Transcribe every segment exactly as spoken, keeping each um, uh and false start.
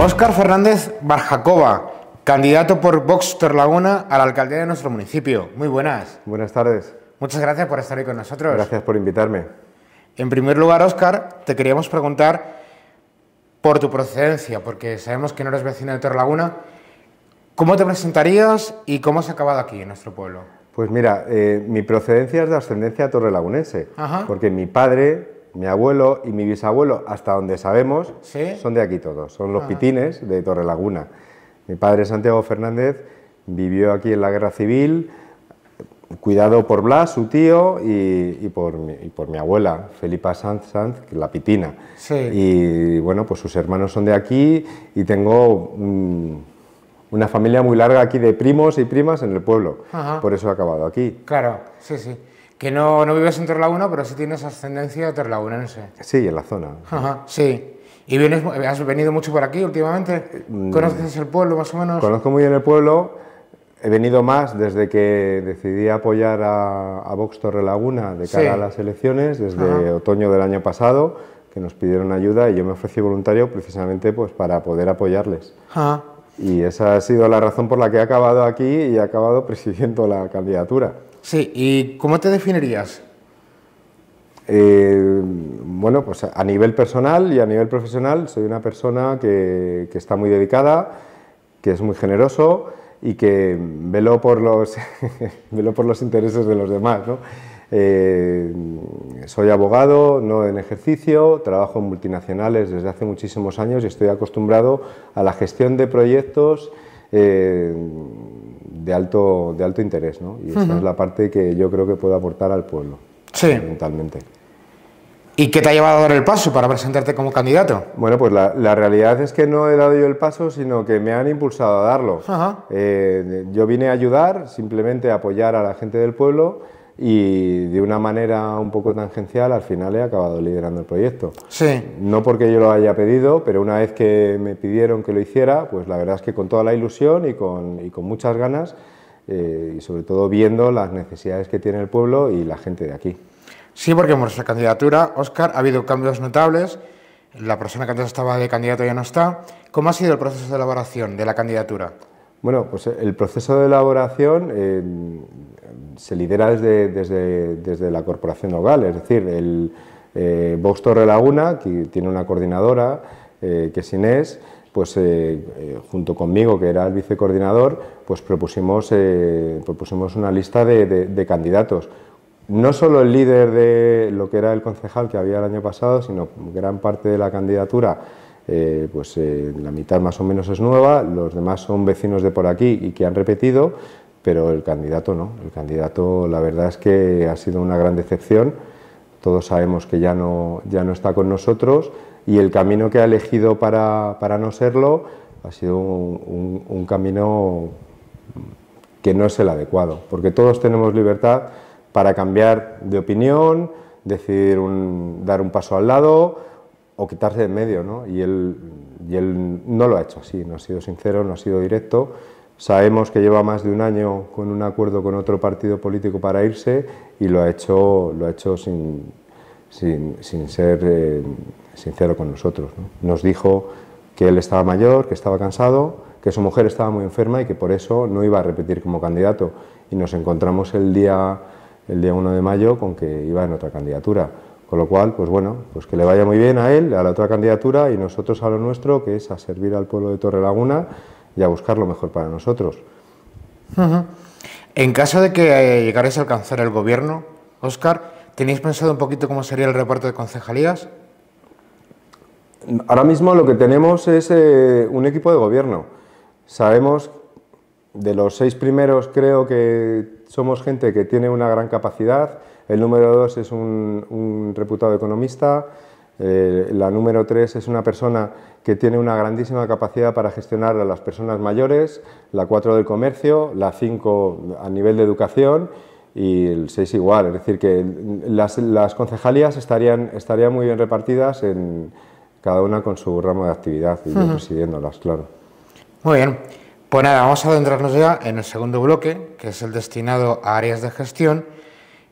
Óscar Fernández Barjacova, candidato por Vox Torrelaguna a la alcaldía de nuestro municipio. Muy buenas. Buenas tardes. Muchas gracias por estar hoy con nosotros. Gracias por invitarme. En primer lugar, Óscar, te queríamos preguntar por tu procedencia, porque sabemos que no eres vecino de Torrelaguna. ¿Cómo te presentarías y cómo has acabado aquí, en nuestro pueblo? Pues mira, eh, mi procedencia es de ascendencia torrelagunense. Ajá. Porque mi padre, mi abuelo y mi bisabuelo, hasta donde sabemos, ¿sí?, son de aquí todos, son los, ajá, pitines de Torrelaguna. Mi padre, Santiago Fernández, vivió aquí en la Guerra Civil, cuidado por Blas, su tío, y, y, por, mi, y por mi abuela, Felipa Sanz, Sanz que la pitina. Sí. Y bueno, pues sus hermanos son de aquí y tengo un, una familia muy larga aquí de primos y primas en el pueblo. Ajá. Por eso he acabado aquí. Claro, sí, sí. Que no, no vives en Torrelaguna, pero sí tienes ascendencia torrelagunense. Sí, en la zona. Ajá, sí. ¿Y vienes, has venido mucho por aquí últimamente? ¿Conoces el pueblo más o menos? Conozco muy bien el pueblo. He venido más desde que decidí apoyar a, a Vox Torrelaguna de cara, sí, a las elecciones, desde, ajá, otoño del año pasado, que nos pidieron ayuda y yo me ofrecí voluntario precisamente pues para poder apoyarles. Ajá. Y esa ha sido la razón por la que he acabado aquí y he acabado presidiendo la candidatura. Sí, ¿y cómo te definirías? Eh, bueno, pues a nivel personal y a nivel profesional soy una persona que, que está muy dedicada, que es muy generoso y que velo por los, velo por los intereses de los demás, ¿no? Eh, soy abogado, no en ejercicio, trabajo en multinacionales desde hace muchísimos años y estoy acostumbrado a la gestión de proyectos eh, de, alto, de alto interés, ¿no? Y esa, uh-huh, es la parte que yo creo que puedo aportar al pueblo, sí, fundamentalmente. ¿Y qué te ha llevado a dar el paso para presentarte como candidato? Bueno, pues la, la realidad es que no he dado yo el paso, sino que me han impulsado a darlo. Eh, yo vine a ayudar, simplemente a apoyar a la gente del pueblo y de una manera un poco tangencial al final he acabado liderando el proyecto. Sí. No porque yo lo haya pedido, pero una vez que me pidieron que lo hiciera, pues la verdad es que con toda la ilusión y con, y con muchas ganas, eh, y sobre todo viendo las necesidades que tiene el pueblo y la gente de aquí. Sí, porque en nuestra candidatura, Óscar, ha habido cambios notables. La persona que antes estaba de candidato ya no está. ¿Cómo ha sido el proceso de elaboración de la candidatura? Bueno, pues el proceso de elaboración eh, se lidera desde, desde, desde la Corporación Local, es decir, el eh, Vox Torrelaguna, que tiene una coordinadora, eh, que es Inés, pues eh, eh, junto conmigo, que era el vicecoordinador, pues propusimos, eh, propusimos una lista de, de, de candidatos. No solo el líder de lo que era el concejal que había el año pasado, sino gran parte de la candidatura, eh, pues eh, la mitad más o menos es nueva, los demás son vecinos de por aquí y que han repetido, pero el candidato no. El candidato, la verdad es que ha sido una gran decepción, todos sabemos que ya no, ya no está con nosotros y el camino que ha elegido para, para no serlo ha sido un, un, un camino que no es el adecuado, porque todos tenemos libertad para cambiar de opinión, decidir un, dar un paso al lado o quitarse de en medio, ¿no? Y él, y él no lo ha hecho así, no ha sido sincero, no ha sido directo. Sabemos que lleva más de un año con un acuerdo con otro partido político para irse y lo ha hecho, lo ha hecho sin, sin, sin ser eh, sincero con nosotros, ¿no? Nos dijo que él estaba mayor, que estaba cansado, que su mujer estaba muy enferma y que por eso no iba a repetir como candidato. Y nos encontramos el día... el día uno de mayo, con que iba en otra candidatura. Con lo cual, pues bueno, pues que le vaya muy bien a él, a la otra candidatura, y nosotros a lo nuestro, que es a servir al pueblo de Torrelaguna y a buscar lo mejor para nosotros. Uh-huh. En caso de que llegarais a alcanzar el gobierno, Óscar, ¿tenéis pensado un poquito cómo sería el reparto de concejalías? Ahora mismo lo que tenemos es eh, un equipo de gobierno. Sabemos, de los seis primeros, creo que somos gente que tiene una gran capacidad, el número dos es un, un reputado economista, eh, la número tres es una persona que tiene una grandísima capacidad para gestionar a las personas mayores, la cuatro del comercio, la cinco a nivel de educación y el seis igual, es decir que las, las concejalías estarían, estarían muy bien repartidas, en cada una con su ramo de actividad y, uh-huh, yo presidiéndolas, claro. Muy bien. Pues nada, vamos a adentrarnos ya en el segundo bloque, que es el destinado a áreas de gestión.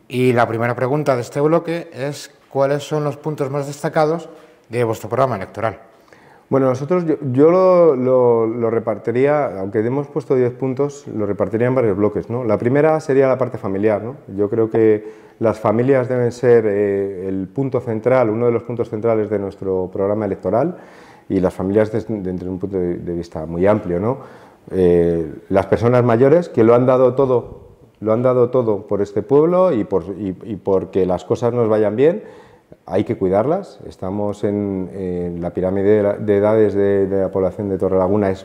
Y la primera pregunta de este bloque es ¿cuáles son los puntos más destacados de vuestro programa electoral? Bueno, nosotros yo, yo lo, lo, lo repartiría, aunque hemos puesto diez puntos, lo repartiría en varios bloques, ¿no? La primera sería la parte familiar, ¿no? Yo creo que las familias deben ser eh, el punto central, uno de los puntos centrales de nuestro programa electoral, y las familias desde, desde un punto de, de vista muy amplio, ¿no? Eh, las personas mayores que lo han dado todo, lo han dado todo por este pueblo y, por, y, y porque las cosas nos vayan bien. Hay que cuidarlas. Estamos en, en la pirámide de edades de, de la población de Torrelaguna es,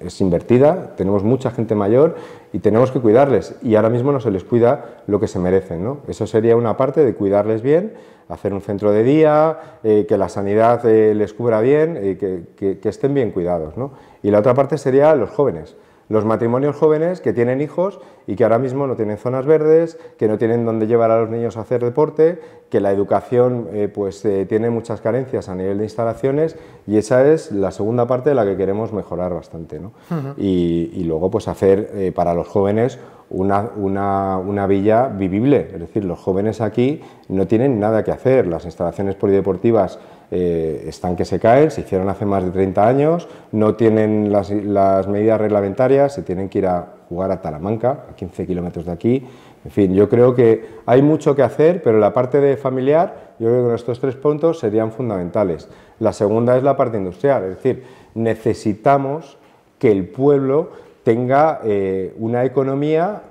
es invertida, tenemos mucha gente mayor y tenemos que cuidarles, y ahora mismo no se les cuida lo que se merecen, ¿no? Eso sería una parte de cuidarles bien, hacer un centro de día, eh, que la sanidad eh, les cubra bien, eh, que, que, que estén bien cuidados, ¿no? Y la otra parte sería los jóvenes. Los matrimonios jóvenes que tienen hijos y que ahora mismo no tienen zonas verdes, que no tienen dónde llevar a los niños a hacer deporte, que la educación eh, pues, eh, tiene muchas carencias a nivel de instalaciones, y esa es la segunda parte de la que queremos mejorar bastante, ¿no? Uh-huh. y, y luego pues hacer eh, para los jóvenes una, una, una villa vivible, es decir, los jóvenes aquí no tienen nada que hacer, las instalaciones polideportivas Eh, están que se caen, se hicieron hace más de treinta años, no tienen las, las medidas reglamentarias, se tienen que ir a jugar a Talamanca, a quince kilómetros de aquí. En fin, yo creo que hay mucho que hacer, pero la parte de familiar, yo creo que estos tres puntos serían fundamentales. La segunda es la parte industrial, es decir, necesitamos que el pueblo tenga eh, una economía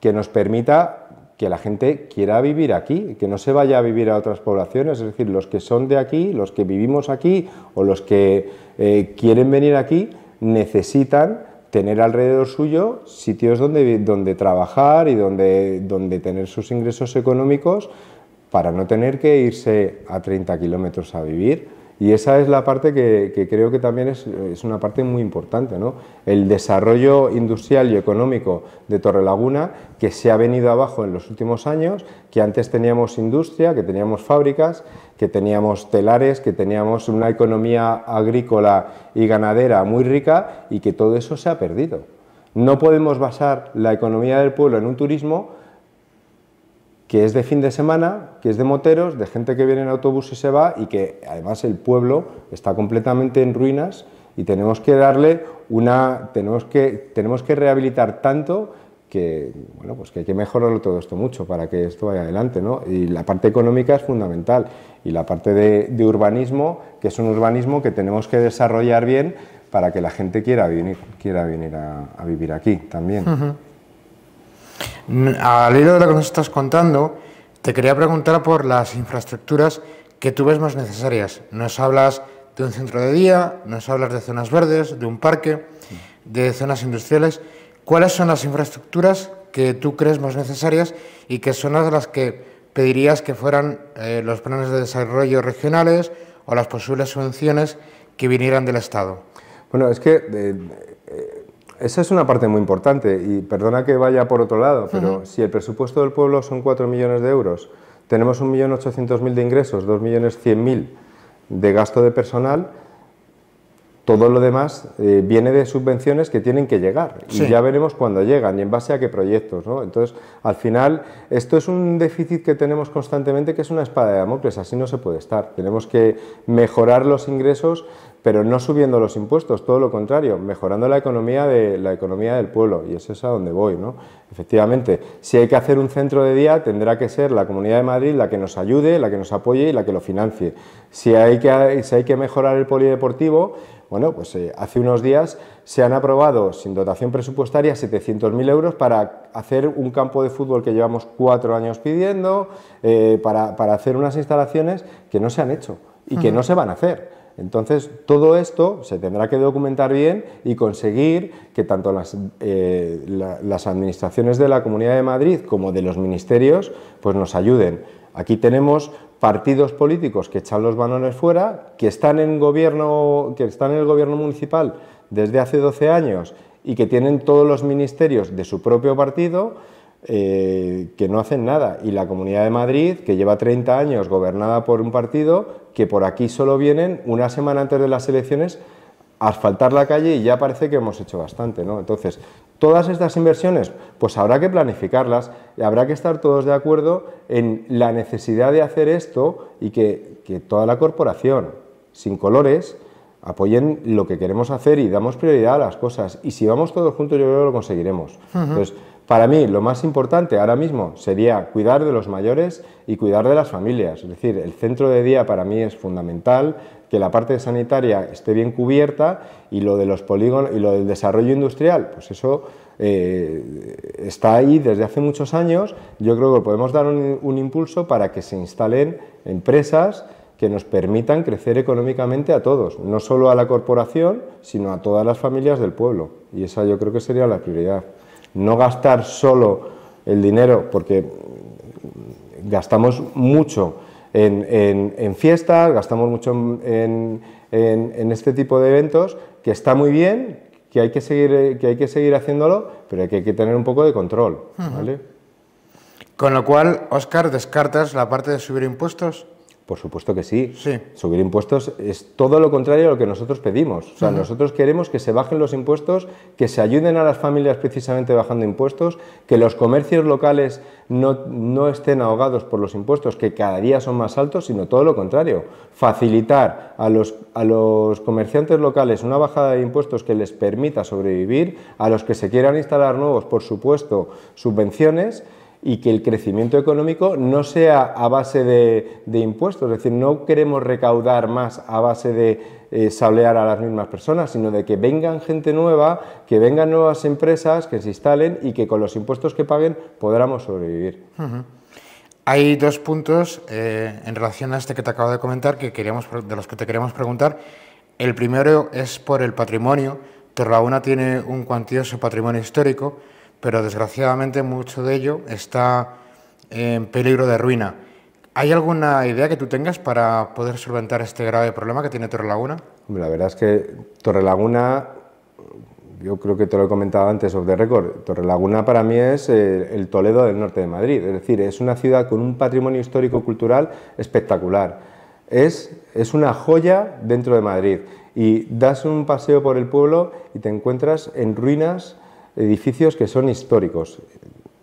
que nos permita que la gente quiera vivir aquí, que no se vaya a vivir a otras poblaciones, es decir, los que son de aquí, los que vivimos aquí o los que eh, quieren venir aquí, necesitan tener alrededor suyo sitios donde, donde trabajar y donde, donde tener sus ingresos económicos para no tener que irse a treinta kilómetros a vivir. Y esa es la parte que, que creo que también es, es una parte muy importante, ¿no? El desarrollo industrial y económico de Torrelaguna, que se ha venido abajo en los últimos años, que antes teníamos industria, que teníamos fábricas, que teníamos telares, que teníamos una economía agrícola y ganadera muy rica, y que todo eso se ha perdido. No podemos basar la economía del pueblo en un turismo que es de fin de semana, que es de moteros, de gente que viene en autobús y se va, y que además el pueblo está completamente en ruinas, y tenemos que darle una... tenemos que, tenemos que rehabilitar tanto que, bueno, pues que hay que mejorarlo todo esto mucho para que esto vaya adelante, ¿no? Y la parte económica es fundamental, y la parte de, de urbanismo, que es un urbanismo que tenemos que desarrollar bien para que la gente quiera venir, quiera venir a, a vivir aquí también. Uh-huh. Al hilo de lo que nos estás contando, te quería preguntar por las infraestructuras que tú ves más necesarias. Nos hablas de un centro de día, nos hablas de zonas verdes, de un parque, de zonas industriales. ¿Cuáles son las infraestructuras que tú crees más necesarias y que son las que pedirías que fueran eh, los planes de desarrollo regionales o las posibles subvenciones que vinieran del Estado? Bueno, es que... Eh, eh, Esa es una parte muy importante, y perdona que vaya por otro lado, pero uh-huh. Si el presupuesto del pueblo son cuatro millones de euros, tenemos un millón ochocientos mil de ingresos, dos millones cien mil de gasto de personal, todo lo demás eh, viene de subvenciones que tienen que llegar, sí. Y ya veremos cuándo llegan y en base a qué proyectos, ¿no? Entonces, al final, esto es un déficit que tenemos constantemente, que es una espada de Damocles, así no se puede estar. Tenemos que mejorar los ingresos, pero no subiendo los impuestos, todo lo contrario, mejorando la economía, de, la economía del pueblo, y eso es a donde voy, ¿no? Efectivamente, si hay que hacer un centro de día, tendrá que ser la Comunidad de Madrid la que nos ayude, la que nos apoye y la que lo financie. Si hay que, si hay que mejorar el polideportivo, bueno, pues eh, hace unos días se han aprobado, sin dotación presupuestaria, setecientos mil euros para hacer un campo de fútbol que llevamos cuatro años pidiendo, eh, para, para hacer unas instalaciones que no se han hecho y que no se van a hacer. Entonces, todo esto se tendrá que documentar bien y conseguir que tanto las, eh, la, las administraciones de la Comunidad de Madrid como de los ministerios pues nos ayuden. Aquí tenemos partidos políticos que echan los balones fuera, que están en gobierno, que están en el gobierno municipal desde hace doce años y que tienen todos los ministerios de su propio partido, Eh, que no hacen nada, y la Comunidad de Madrid, que lleva treinta años gobernada por un partido, que por aquí solo vienen una semana antes de las elecciones a asfaltar la calle y ya parece que hemos hecho bastante, ¿no? Entonces, todas estas inversiones, pues habrá que planificarlas, habrá que estar todos de acuerdo en la necesidad de hacer esto, y que, que toda la corporación, sin colores, apoyen lo que queremos hacer y damos prioridad a las cosas. Y si vamos todos juntos, yo creo que lo conseguiremos. Uh-huh. Entonces, para mí, lo más importante ahora mismo sería cuidar de los mayores y cuidar de las familias. Es decir, el centro de día para mí es fundamental, que la parte sanitaria esté bien cubierta, y lo de los polígonos y lo del desarrollo industrial, pues eso eh, está ahí desde hace muchos años. Yo creo que podemos dar un, un impulso para que se instalen empresas que nos permitan crecer económicamente a todos, no solo a la corporación, sino a todas las familias del pueblo. Y esa yo creo que sería la prioridad. No gastar solo el dinero, porque gastamos mucho en, en, en fiestas, gastamos mucho en, en, en este tipo de eventos, que está muy bien, que hay que seguir, que hay que seguir haciéndolo, pero que hay que tener un poco de control, ¿vale? Con lo cual, Óscar, ¿descartas la parte de subir impuestos? Por supuesto que sí. sí. Subir impuestos es todo lo contrario a lo que nosotros pedimos. O sea, uh-huh. nosotros queremos que se bajen los impuestos, que se ayuden a las familias precisamente bajando impuestos, que los comercios locales no, no estén ahogados por los impuestos, que cada día son más altos, sino todo lo contrario. Facilitar a los, a los comerciantes locales una bajada de impuestos que les permita sobrevivir, a los que se quieran instalar nuevos, por supuesto, subvenciones, y que el crecimiento económico no sea a base de, de impuestos. Es decir, no queremos recaudar más a base de eh, sablear a las mismas personas, sino de que vengan gente nueva, que vengan nuevas empresas, que se instalen y que con los impuestos que paguen podamos sobrevivir. Uh-huh. Hay dos puntos eh, en relación a este que te acabo de comentar, que queríamos, de los que te queríamos preguntar. El primero es por el patrimonio. Torrelaguna tiene un cuantioso patrimonio histórico, pero desgraciadamente mucho de ello está en peligro de ruina. ¿Hay alguna idea que tú tengas para poder solventar este grave problema que tiene Torrelaguna? La verdad es que Torrelaguna, yo creo que te lo he comentado antes off the record, Torrelaguna para mí es el Toledo del norte de Madrid. Es decir, es una ciudad con un patrimonio histórico-cultural espectacular. Es, es una joya dentro de Madrid. Y das un paseo por el pueblo y te encuentras en ruinas, edificios que son históricos.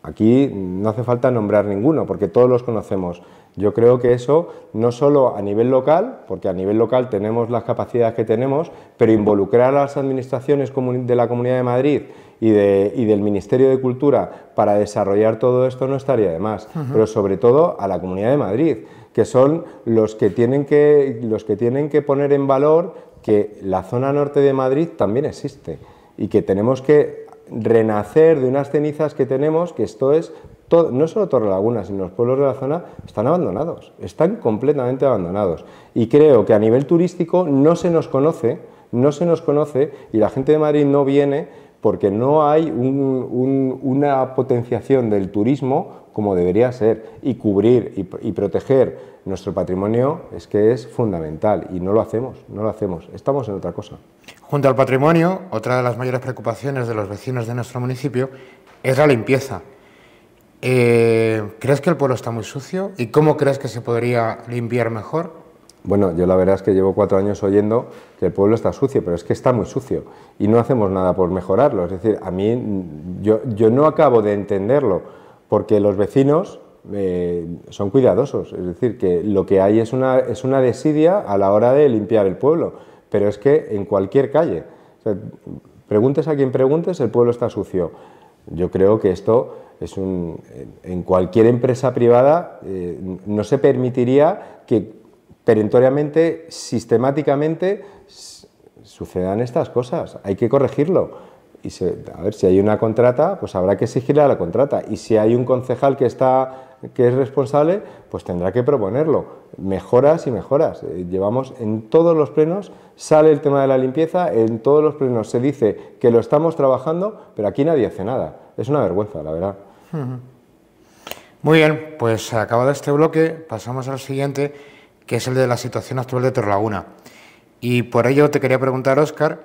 Aquí no hace falta nombrar ninguno, porque todos los conocemos. Yo creo que eso, no solo a nivel local, porque a nivel local tenemos las capacidades que tenemos, pero involucrar a las administraciones de la Comunidad de Madrid y, de, y del Ministerio de Cultura para desarrollar todo esto no estaría de más, uh-huh. pero sobre todo a la Comunidad de Madrid, que son los que tienen que, los que tienen que poner en valor que la zona norte de Madrid también existe y que tenemos que renacer de unas cenizas que tenemos, que esto es, todo, no solo Torrelaguna, sino los pueblos de la zona están abandonados, están completamente abandonados. Y creo que a nivel turístico no se nos conoce, no se nos conoce, y la gente de Madrid no viene porque no hay un, un, una potenciación del turismo como debería ser, y cubrir y, y proteger nuestro patrimonio es que es fundamental, y no lo hacemos, no lo hacemos, estamos en otra cosa. Junto al patrimonio, otra de las mayores preocupaciones de los vecinos de nuestro municipio es la limpieza. Eh, ¿Crees que el pueblo está muy sucio? ¿Y cómo crees que se podría limpiar mejor? Bueno, yo la verdad es que llevo cuatro años oyendo que el pueblo está sucio, pero es que está muy sucio y no hacemos nada por mejorarlo. Es decir, a mí, yo, yo no acabo de entenderlo, porque los vecinos eh, son cuidadosos. Es decir, que lo que hay es una, es una desidia a la hora de limpiar el pueblo, pero es que en cualquier calle. O sea, preguntes a quien preguntes, el pueblo está sucio. Yo creo que esto es un... En cualquier empresa privada eh, no se permitiría que perentoriamente, sistemáticamente, sucedan estas cosas. Hay que corregirlo. Y se, a ver, si hay una contrata, pues habrá que exigirle a la contrata. Y si hay un concejal que, está, que es responsable, pues tendrá que proponerlo. Mejoras y mejoras. Llevamos en todos los plenos, sale el tema de la limpieza, en todos los plenos se dice que lo estamos trabajando, pero aquí nadie hace nada. Es una vergüenza, la verdad. Muy bien, pues acabado este bloque, pasamos al siguiente, que es el de la situación actual de Torrelaguna. Y por ello te quería preguntar, Óscar,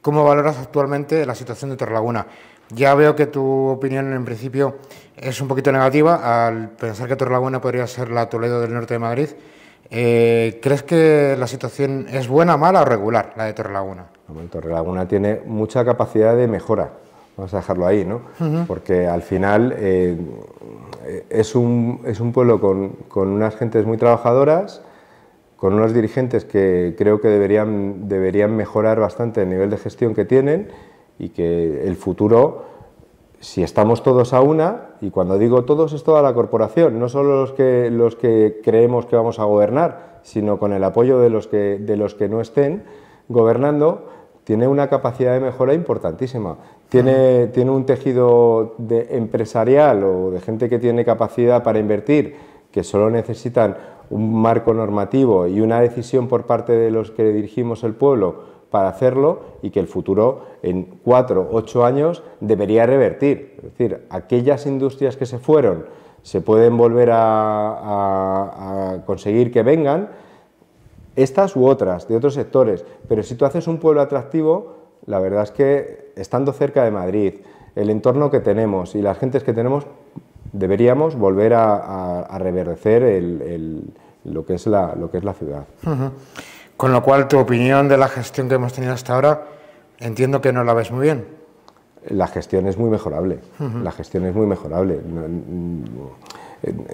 ¿cómo valoras actualmente la situación de Torrelaguna? Ya veo que tu opinión en principio es un poquito negativa al pensar que Torrelaguna podría ser la Toledo del norte de Madrid. Eh, ¿Crees que la situación es buena, mala o regular, la de Torrelaguna? Bueno, Torrelaguna tiene mucha capacidad de mejora, vamos a dejarlo ahí, ¿no? Uh-huh. Porque al final eh, es, un, es un pueblo con, con unas gentes muy trabajadoras, con unos dirigentes que creo que deberían, deberían mejorar bastante el nivel de gestión que tienen y que el futuro, si estamos todos a una, y cuando digo todos es toda la corporación, no solo los que, los que creemos que vamos a gobernar, sino con el apoyo de los que, de los que no estén gobernando, tiene una capacidad de mejora importantísima. Tiene, uh-huh. tiene un tejido de empresarial o de gente que tiene capacidad para invertir, que solo necesitan un marco normativo y una decisión por parte de los que dirigimos el pueblo para hacerlo, y que el futuro en cuatro, ocho años debería revertir. Es decir, aquellas industrias que se fueron se pueden volver a, a, a conseguir que vengan, estas u otras, de otros sectores. Pero si tú haces un pueblo atractivo, la verdad es que estando cerca de Madrid, el entorno que tenemos y las gentes que tenemos, deberíamos volver a, a, a reverdecer el, el, lo, que es la, lo que es la ciudad. Uh-huh. Con lo cual, tu opinión de la gestión que hemos tenido hasta ahora, entiendo que no la ves muy bien. La gestión es muy mejorable, uh-huh. la gestión es muy mejorable.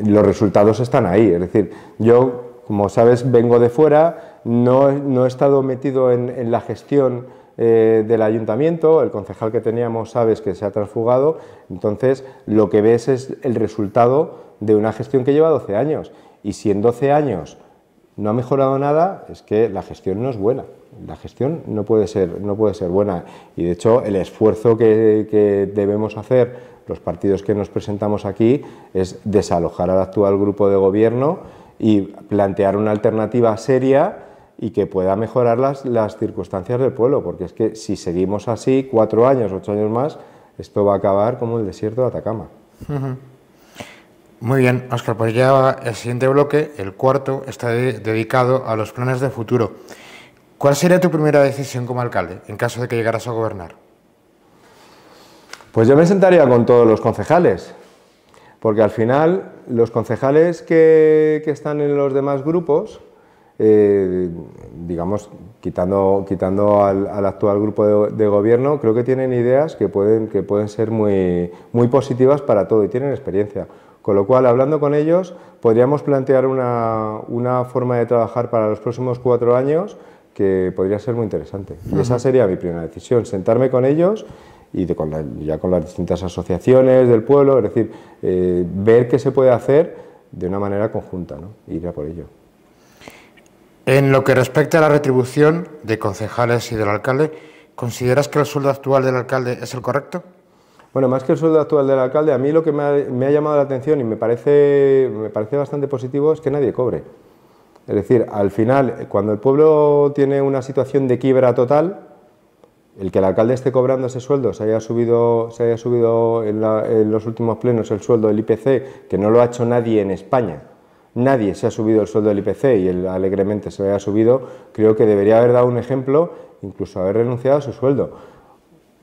Los resultados están ahí, es decir, yo, como sabes, vengo de fuera, no, no he estado metido en, en la gestión eh, del ayuntamiento, el concejal que teníamos, sabes, que se ha transfugado, entonces lo que ves es el resultado de una gestión que lleva doce años, y si en doce años... no ha mejorado nada, es que la gestión no es buena, la gestión no puede ser, no puede ser buena, y de hecho el esfuerzo que, que debemos hacer los partidos que nos presentamos aquí es desalojar al actual grupo de gobierno y plantear una alternativa seria y que pueda mejorar las, las circunstancias del pueblo, porque es que si seguimos así cuatro años, ocho años más, esto va a acabar como el desierto de Atacama. Uh-huh. Muy bien, Óscar, pues ya el siguiente bloque, el cuarto, está de dedicado a los planes de futuro. ¿Cuál sería tu primera decisión como alcalde, en caso de que llegaras a gobernar? Pues yo me sentaría con todos los concejales, porque al final los concejales que, que están en los demás grupos, eh, digamos, quitando, quitando al, al actual grupo de, de gobierno, creo que tienen ideas que pueden, que pueden ser muy, muy positivas para todo, y tienen experiencia. Con lo cual, hablando con ellos, podríamos plantear una, una forma de trabajar para los próximos cuatro años que podría ser muy interesante. Y esa sería mi primera decisión, sentarme con ellos y de, con la, ya con las distintas asociaciones del pueblo, es decir, eh, ver qué se puede hacer de una manera conjunta, ¿no? Ir a por ello. En lo que respecta a la retribución de concejales y del alcalde, ¿consideras que el sueldo actual del alcalde es el correcto? Bueno, más que el sueldo actual del alcalde, a mí lo que me ha, me ha llamado la atención y me parece, me parece bastante positivo es que nadie cobre. Es decir, al final, cuando el pueblo tiene una situación de quiebra total, el que el alcalde esté cobrando ese sueldo, se haya subido, se haya subido en, la, en los últimos plenos el sueldo del I P C, que no lo ha hecho nadie en España, nadie se ha subido el sueldo del I P C y él alegremente se lo haya subido, creo que debería haber dado un ejemplo, incluso haber renunciado a su sueldo.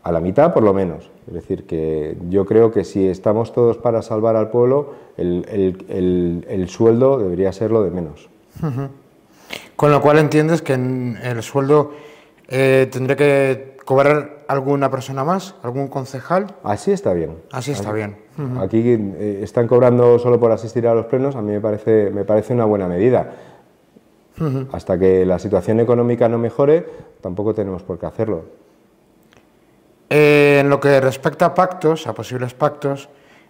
A la mitad, por lo menos. Es decir, que yo creo que si estamos todos para salvar al pueblo, el, el, el, el sueldo debería ser lo de menos. Uh-huh. Con lo cual, ¿entiendes que en el sueldo eh, tendré que cobrar alguna persona más, algún concejal? Así está bien. Así está aquí, bien. Uh-huh. Aquí eh, están cobrando solo por asistir a los plenos, a mí me parece, me parece una buena medida. Uh-huh. Hasta que la situación económica no mejore, tampoco tenemos por qué hacerlo. Eh, en lo que respecta a pactos, a posibles pactos,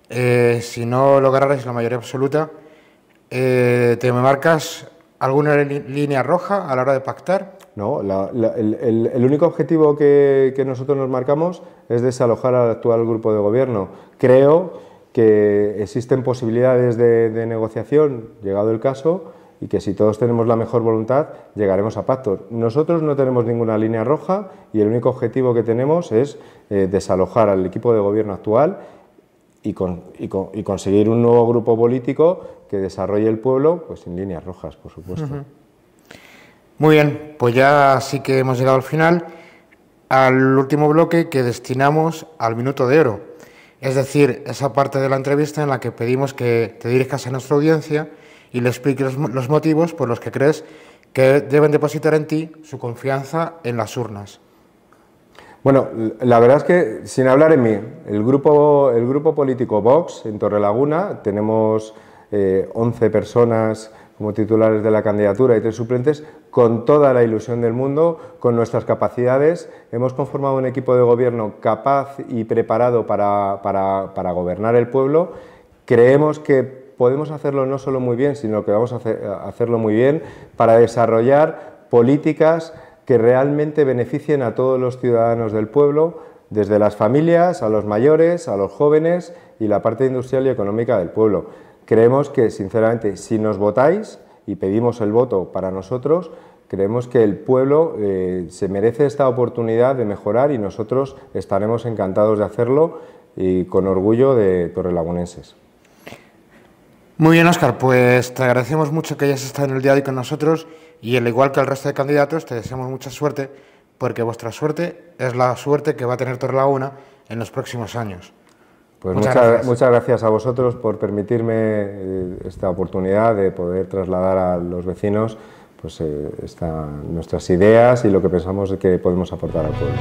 eh, si no lograrais la mayoría absoluta, eh, ¿te marcas alguna línea roja a la hora de pactar? No, la, la, el, el, el único objetivo que, que nosotros nos marcamos es desalojar al actual grupo de gobierno. Creo que existen posibilidades de, de negociación, llegado el caso, y que si todos tenemos la mejor voluntad, llegaremos a pactos. Nosotros no tenemos ninguna línea roja y el único objetivo que tenemos es eh, desalojar al equipo de gobierno actual y, con, y, con, y conseguir un nuevo grupo político que desarrolle el pueblo, pues sin líneas rojas, por supuesto. Uh-huh. Muy bien, pues ya sí que hemos llegado al final, al último bloque que destinamos al minuto de oro. Es decir, esa parte de la entrevista en la que pedimos que te dirijas a nuestra audiencia y le explique los, los motivos por los que crees que deben depositar en ti su confianza en las urnas. Bueno, la verdad es que, sin hablar en mí, el grupo, el grupo político Vox en Torrelaguna tenemos eh, once personas como titulares de la candidatura y tres suplentes, con toda la ilusión del mundo, con nuestras capacidades. Hemos conformado un equipo de gobierno capaz y preparado para, para, para gobernar el pueblo. Creemos que podemos hacerlo no solo muy bien, sino que vamos a hacer, a hacerlo muy bien para desarrollar políticas que realmente beneficien a todos los ciudadanos del pueblo, desde las familias, a los mayores, a los jóvenes y la parte industrial y económica del pueblo. Creemos que, sinceramente, si nos votáis y pedimos el voto para nosotros, creemos que el pueblo eh, se merece esta oportunidad de mejorar y nosotros estaremos encantados de hacerlo y con orgullo de torrelagunenses. Muy bien, Óscar, pues te agradecemos mucho que hayas estado en el día de hoy con nosotros y, al igual que el resto de candidatos, te deseamos mucha suerte, porque vuestra suerte es la suerte que va a tener Torrelaguna en los próximos años. Pues muchas, muchas, gracias. muchas gracias a vosotros por permitirme eh, esta oportunidad de poder trasladar a los vecinos pues, eh, esta, nuestras ideas y lo que pensamos que podemos aportar al pueblo.